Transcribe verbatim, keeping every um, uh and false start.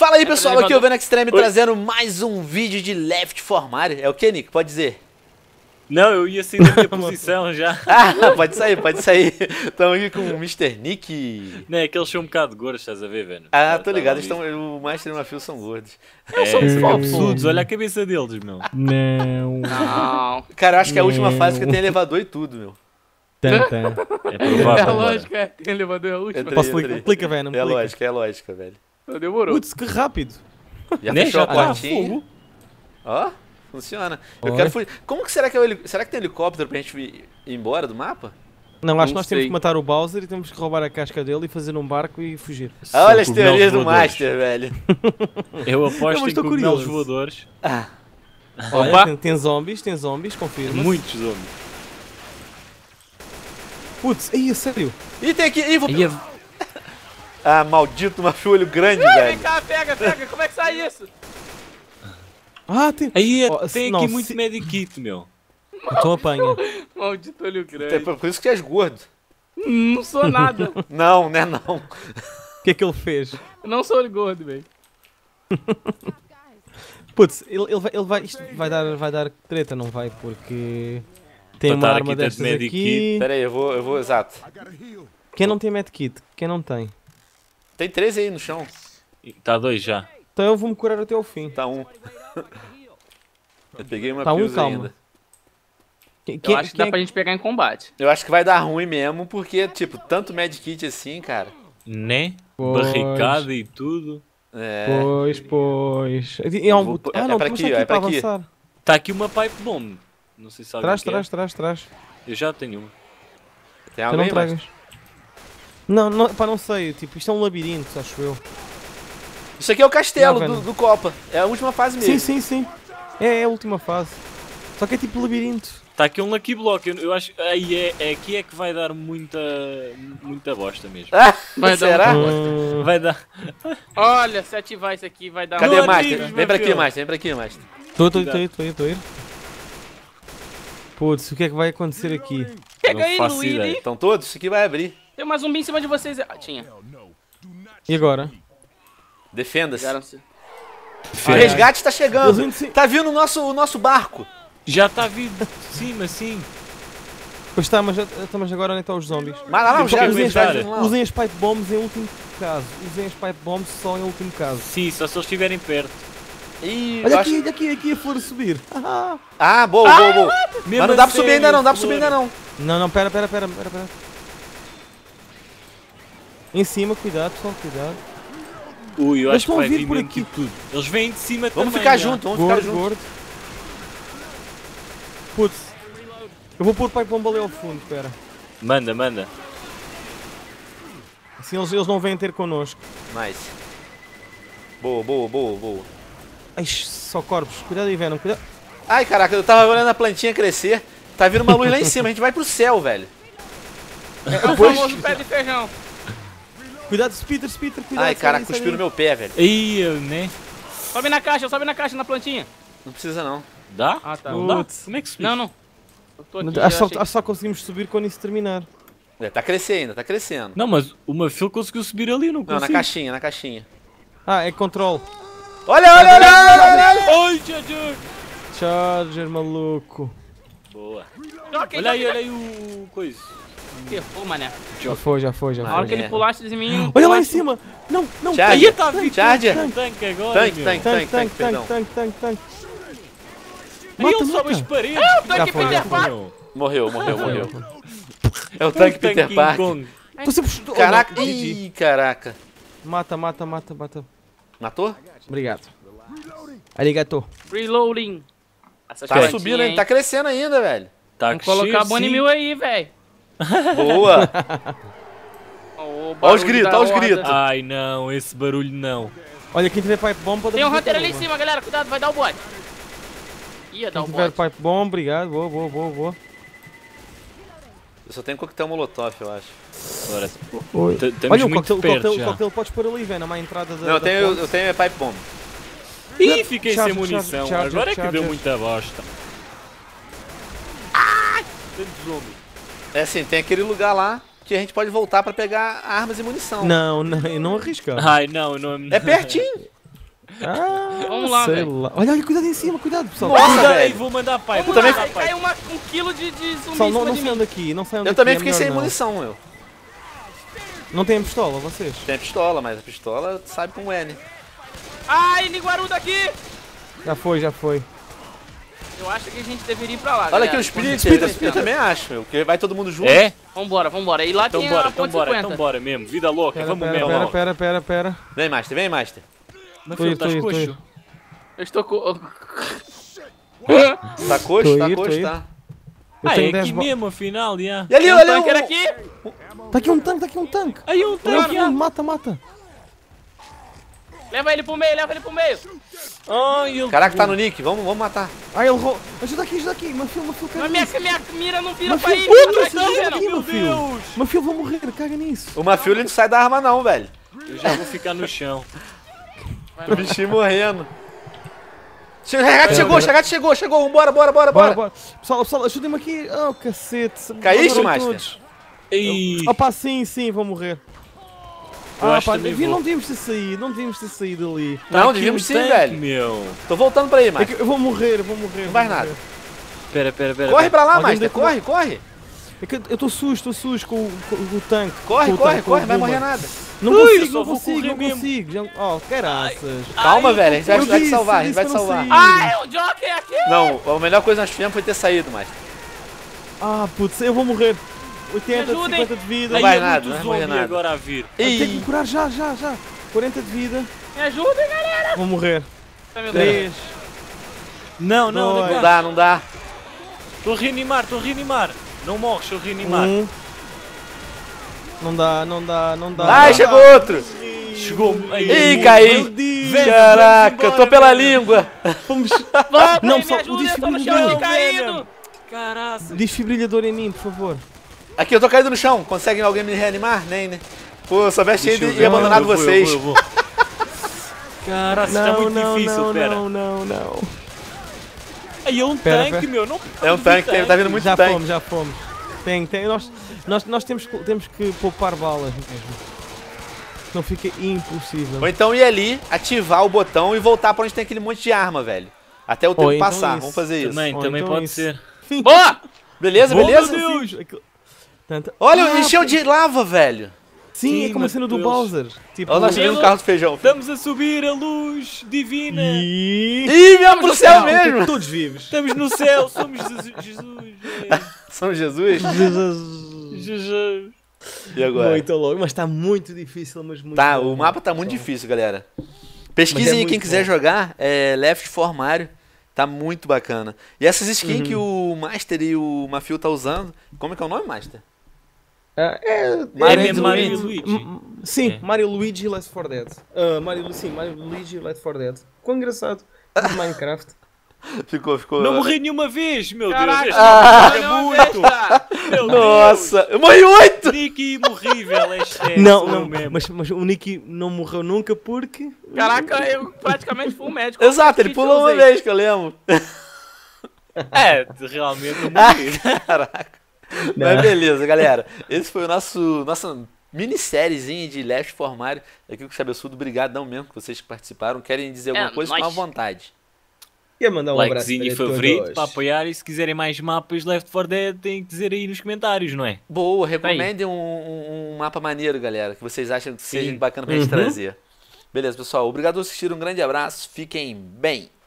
Fala aí pessoal, aqui é o Venom Extreme. Oi. Trazendo mais um vídeo de Left four Mario. É o que, Nick? Pode dizer? Não, eu ia sair da minha posição já. Ah, pode sair, pode sair. Estamos aqui com o mister Nick. Não, é que eles são um bocado gordos, estás a ver, velho? Ah, eu tô ligado, estão, o Master e o Mafil são gordos. É, é, são absurdos, olha a cabeça deles, meu. Não. Não. Cara, eu acho que é a última Não. fase que tem elevador e tudo, meu. Tanta. É provável. É lógica, é. Tem elevador, é a última. Entrei, Posso entrei. Aplica, velho, não É lógica, é lógica, velho. Demorou. Putz, que rápido. Já Nem fechou a portinha. Ó, funciona. Eu quero fugir. Como que será que é o helicóptero? Será que tem helicóptero pra gente ir embora do mapa? Não, acho que nós temos que matar o Bowser e temos que roubar a casca dele e fazer um barco e fugir. Ah, olha as teorias do Master, velho. Eu aposto em cogumelos voadores. Ah. Opa. Tem, tem zombies, tem zombies, confirma. Muitos zombies. Putz, aí, sério. E tem aqui, e vou... Ah, maldito, Mafio, olho grande, ah, velho. Vem cá, pega, pega, como é que sai isso? Ah, tem... Aí, oh, tem não, aqui se... muito medikit, meu. Então apanha. Maldito olho grande. É por isso que tu és gordo. Não sou nada. Não, né, não. O que é que ele fez? Eu não sou olho gordo, velho. Putz, ele, ele, vai, ele vai... Isto vai dar, vai dar treta, não vai? Porque... Tem uma arma destas aqui. Espera aí, eu vou, eu vou, exato. Quem não tem medikit? Quem não tem? Tem três aí no chão. Tá dois já. Então eu vou me curar até o fim. Tá um. Eu peguei uma tá um, calma. Ainda. Que, que, eu acho que, que dá é... pra gente pegar em combate. Eu acho que vai dar ruim mesmo, porque, tipo, tanto medkit assim, cara. Né? Pois. Barricada e tudo. É. Pois, pois. É, um... vou... ah, não, é pra aqui, é pra aqui. Pra tá aqui uma pipe bomb. Não sei se sabe Traz, traz, é. traz, traz. Eu já tenho uma. Tem algo aí, mas... Não, não, pá, não sei, tipo, isto é um labirinto, acho eu. Isso aqui é o castelo não, do, do Copa, é a última fase mesmo. Sim, sim, sim, é, é a última fase. Só que é tipo labirinto. Tá aqui um Lucky block, eu, eu acho, aí é, é, aqui é que vai dar muita, muita bosta mesmo. Ah, vai será? Dar bosta. Vai dar. Olha, se ativar isso aqui vai dar... Cadê o Master? Vem pra aqui, Master, vem pra aqui, Master. Tô, tô, tô, tô, tô, tô, tô. Putz, o que é que vai acontecer aqui? Pega aí, Luigi. Estão todos? Isso aqui vai abrir. Tem mais um bem em cima de vocês. Ah, tinha. E agora? Defenda-se. Ah, resgate tá chegando. Tá vindo o nosso, o nosso barco. Já tá vindo de cima, sim. Pois tá, mas, já, mas agora onde estão os zombies? Mas lá, lá, já, usem, as, usem as pipe bombs em último caso. Usem as pipe bombs só em último caso. Sim, só se eles estiverem perto. E olha aqui, acho... aqui, aqui a flor subir. Ah, boa, boa, boa. Ah, mas não dá pra subir ainda não, dá pra subir ainda não. Não, não, pera, pera, pera, pera, pera. Em cima, cuidado pessoal, cuidado. Ui, eu acho que vai vir por aqui tudo. Eles vêm de cima também. Vamos ficar junto, vamos ficar junto. Putz. Eu vou pôr o pai bomba ali ao fundo, pera. Manda, manda. Assim eles, eles não vêm ter connosco. Nice. Boa, boa, boa, boa. Ai, só corpos. Cuidado aí, Venom, cuidado. Ai, caraca, eu tava olhando a plantinha crescer. Tá vindo uma luz lá em cima, a gente vai pro céu, velho. É o famoso pé de feijão. Cuidado, Spitter, Spitter, cuidado. Ai, caraca, cuspiu no meu pé, velho. Ih, eu nem... Sobe na caixa, sobe na caixa, na plantinha. Não precisa, não. Dá? Ah, tá. Não dá? Como é que subiu? Não, não. Eu tô aqui, acho, achei... só, só conseguimos subir quando isso terminar. É, tá crescendo ainda, tá crescendo. Não, mas o Mafil conseguiu subir ali, não conseguiu. Não, na caixinha, na caixinha. Ah, é control. Olha, olha, olha, olha, olha. Oi, Charger. Charger, maluco. Boa. Olha aí, olha aí o... coisa. Ferrou, mané. Já foi, já foi, já foi. Na hora que ele pulasse eles em mim. Olha lá em cima! Não, não, Charger! Charger! Tank agora! Tank, tank, tank, tank, tank, tank, tank, tank! Ele sobe as paredes! Ah, o Tank Peter Park! Morreu, morreu, morreu. É o Tank Peter Park! Caraca! Ih, caraca! Mata, mata, mata, mata. Matou? Obrigado. Arigato. Reloading! Tá subindo ainda, tá crescendo ainda, velho. Vamos colocar Bonnie Mil aí, velho. Boa! Olha os gritos, olha os gritos! Ai não, esse barulho não. Olha, quem tiver pipe bomb pode... Tem um Hunter ali em cima, galera, cuidado, vai dar o bot. Ia dar o bot. Quem tiver pipe bomb, obrigado, boa, boa, boa, boa. Eu só tenho coquetel molotov, eu acho. Agora, olha, o coquetel pode pôr ali, velho, na entrada da... Não, eu tenho pipe bomb. Ih, fiquei sem munição, agora é que deu muita bosta. Ah! Tanto zumbi. É assim, tem aquele lugar lá que a gente pode voltar pra pegar armas e munição. Não, não, eu não arrisco. Ai, não, não... É pertinho. Ah, vamos lá, velho. Lá. Olha, olha, cuidado em cima, cuidado, pessoal. Nossa, aí, vou mandar pai. Vou mandar, também caiu uma, um quilo de, de zumbi. Pessoal, não, não saiam daqui, não saiam daqui. Eu também fiquei sem munição, eu. Não tem pistola, vocês? Tem pistola, mas a pistola sabe com o N. Ai, Niguaru daqui! Já foi, já foi. Eu acho que a gente deveria ir pra lá. Olha, galera, aqui o Spitter, eu também acho, meu, porque vai todo mundo junto. É? Vambora, vambora. E lá então tem bora, a ponte cinquenta. Então bora mesmo, vida louca, pera, vamos pera, mesmo. Pera, pera, pera, pera. Vem, Master, vem, Master. Mafil, tá coxo? Eu estou co... tá coxo, tá coxo, tá. Eu ah, é aqui bo... mesmo, afinal, já. E ali, olha, um eu... aqui. Tá aqui um tanque, tá aqui um tanque. Aí um tanque, um, mata, mata. Leva ele pro meio, leva ele pro meio. Ai, eu... Caraca, tá no nick, vamos, vamos matar. Ai, eu vou. Ajuda aqui, ajuda aqui, Mafil, Mafil, caga nisso. Mas minha, minha mira não vira Mafil, pra ir. Puta, você não vira aqui, Mafil. Mafil, vou morrer, caga nisso. O Mafil, ele não sai da arma não, velho. Eu já vou ficar no chão. O bichinho morrendo. Regato chegou, Regato chegou, chegou, vambora, bora, bora, bora, bora. Pessoal, pessoal, ajudem-me aqui. Oh, cacete. Caíste, Master? E... Eu... Opa, sim, sim, vou morrer. Eu ah, pá, não devíamos ter saído, não devíamos ter saído ali. Não, não devíamos sim, velho. Meu. Tô voltando pra aí, Master. É eu vou morrer, eu vou morrer. Não vai nada. Pera, pera, pera. Corre pra lá, Alguém Master, corre, uma... corre. É que eu tô susto, tô susto com o, com o tanque. Corre, corre, tanque, corre, não vai morrer nada. Não consigo, Ui, não consigo, não mesmo. consigo. Já... Oh, caraças. Calma, ai, velho, a gente vai te salvar, a gente vai te salvar. Ah, é o Joker aqui! Não, a melhor coisa que nós fizemos foi ter saído, Master. Ah, putz, eu vou morrer. oitenta, cinquenta de vida. Não vai nada, não vai nada. Agora a vir. Tem que curar já, já, já. quarenta de vida. Me ajudem, galera. Vou morrer. três. Não, não, não dá, não dá. Tô reanimar, tô reanimar. Não morre, eu reanimar. Um. Não dá, não dá, não dá. Ai, chegou outro. Chegou. Ih, caí. Caraca, eu tô pela língua. Vamos. Não, só o desfibrilhador. Caraca. Desfibrilhador em mim, por favor. Aqui, eu tô caído no chão. Conseguem alguém me reanimar? Nem, né? Pô, só veste ele e abandonado vocês. Eu vou, eu vou. Cara, isso tá muito não, difícil, não, pera. Não, não, não, Aí é um pera, tanque, pera. meu. Não, é um tanque, tanque, tá vindo muito já tanque. Já fomos, já fomos. Tem, tem. Nós, nós, nós temos, que, temos que poupar balas mesmo. Não fica impossível. Ou então ir ali, ativar o botão e voltar pra onde tem aquele monte de arma, velho. Até o tempo então passar, isso. vamos fazer isso. Também, Ou também então pode isso. ser. Boa! Beleza, Bom beleza? Meu Deus! Tanta... Olha, ah, encheu de lava, velho. Sim, é como a cena do Bowser. Tipo, olha, nós tivemos um carro de feijão. Estamos a subir a luz divina. E... Ih, viemos pro céu, céu mesmo. Todos vivos. Estamos no céu, somos Jesus. Jesus é. Somos Jesus? Jesus. Jesus. E agora? Muito logo, mas tá muito difícil. Mas muito tá, bom. O mapa tá muito difícil, galera. Pesquisem é aí quem bom. quiser jogar. É Left four Mario. Tá muito bacana. E essas skins uhum. que o Master e o Mafil tá usando. Como é que é o nome, Master? É, é, é Mario Luigi. Sim, é. Mario Luigi e Left four Dead. Uh, Mario, sim, Mario Luigi e Left four Dead. Quão engraçado. Minecraft. Ficou, ficou. Não morri nenhuma vez, meu Caraca. Deus. Ah, é muito. Meu Nossa, Deus. eu morri oito. Nicky imorrível, é sério. Não, não, mesmo. Mas, mas o Nicky não morreu nunca porque... Caraca, eu praticamente fui um médico. Exato, ele pulou uma vez, que eu lembro. É, realmente eu morri. Ah, caraca. Não. Mas beleza, galera. Esse foi o nosso nossa minissériezinha de Left four Mario. Aqui com o Chabessudo, obrigadão mesmo que vocês que participaram. Querem dizer alguma é, coisa? Nós... Com à vontade. Quer mandar um Likezinho abraço e favorito todos. Para apoiar. E se quiserem mais mapas Left four Dead, tem que dizer aí nos comentários, não é? Boa, recomendem um, um, um mapa maneiro, galera, que vocês acham que seja Sim. bacana pra uhum. gente trazer. Beleza, pessoal. Obrigado por assistir. Um grande abraço. Fiquem bem.